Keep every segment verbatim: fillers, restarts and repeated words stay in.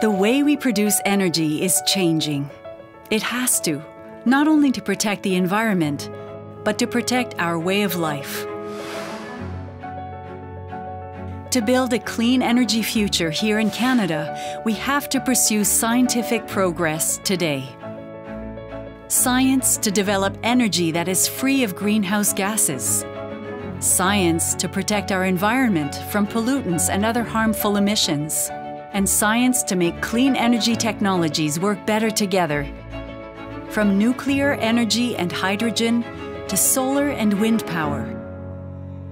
The way we produce energy is changing. It has to, not only to protect the environment, but to protect our way of life. To build a clean energy future here in Canada, we have to pursue scientific progress today. Science to develop energy that is free of greenhouse gases. Science to protect our environment from pollutants and other harmful emissions. And science to make clean energy technologies work better together. From nuclear energy and hydrogen to solar and wind power.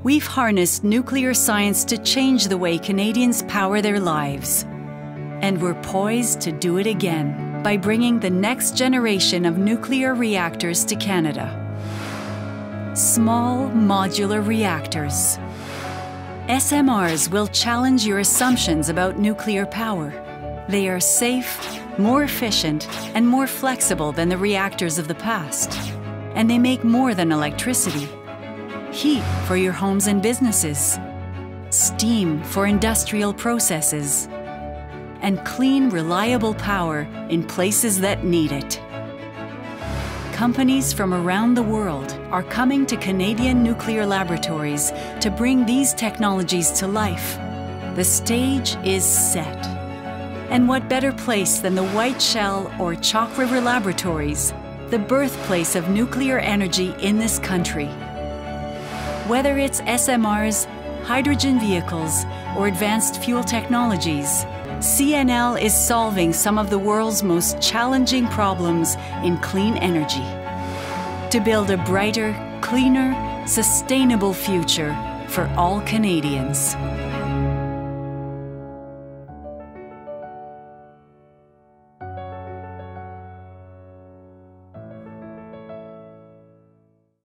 We've harnessed nuclear science to change the way Canadians power their lives. And we're poised to do it again by bringing the next generation of nuclear reactors to Canada. Small Modular Reactors. S M Rs will challenge your assumptions about nuclear power. They are safe, more efficient, and more flexible than the reactors of the past. And they make more than electricity. Heat for your homes and businesses, steam for industrial processes, and clean, reliable power in places that need it. Companies from around the world are coming to Canadian Nuclear Laboratories to bring these technologies to life. The stage is set. And what better place than the Whiteshell or Chalk River Laboratories, the birthplace of nuclear energy in this country. Whether it's S M Rs, hydrogen vehicles, or advanced fuel technologies, C N L is solving some of the world's most challenging problems in clean energy. To build a brighter, cleaner, sustainable future for all Canadians.